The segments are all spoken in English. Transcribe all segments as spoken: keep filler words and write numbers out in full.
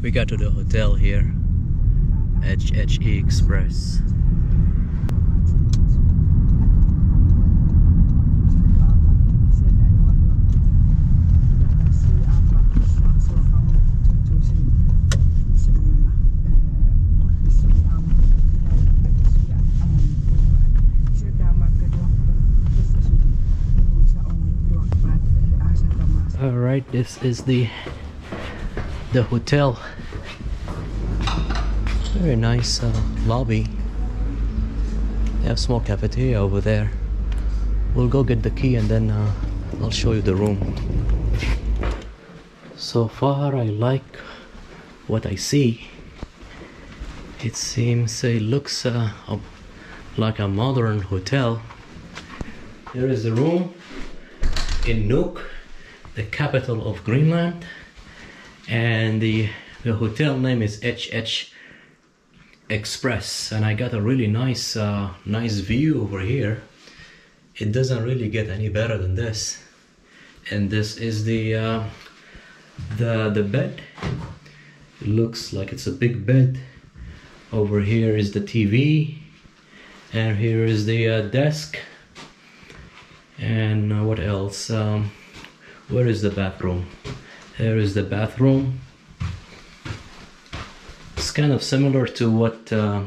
We got to the hotel here, H H E Express. Alright, this is the the hotel. Very nice uh, lobby. They have small cafeteria over there. We'll go get the key and then uh, I'll show you the room. So far I like what I see. It seems it looks uh, like a modern hotel. Here is the room in Nuuk, the capital of Greenland, and the, the hotel name is H H Express, and I got a really nice uh, nice view over here. It doesn't really get any better than this. And this is the uh, the, the bed. It looks like it's a big bed. Over here is the T V, and here is the uh, desk, and uh, what else? Um, Where is the bathroom? Here is the bathroom. It's kind of similar to what uh,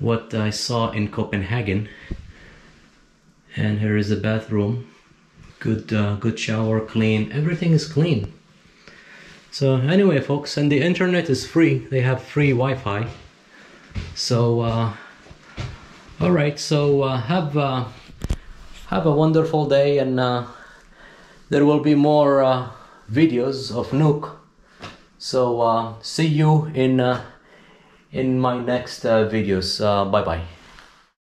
what I saw in Copenhagen. And here is the bathroom. Good, uh, good shower, clean. Everything is clean. So anyway, folks, and the internet is free. They have free Wi-Fi. So uh, all right. So uh, have uh, have a wonderful day, and. Uh, There will be more uh, videos of Nuuk, so uh, see you in uh, in my next uh, videos. Uh, bye bye.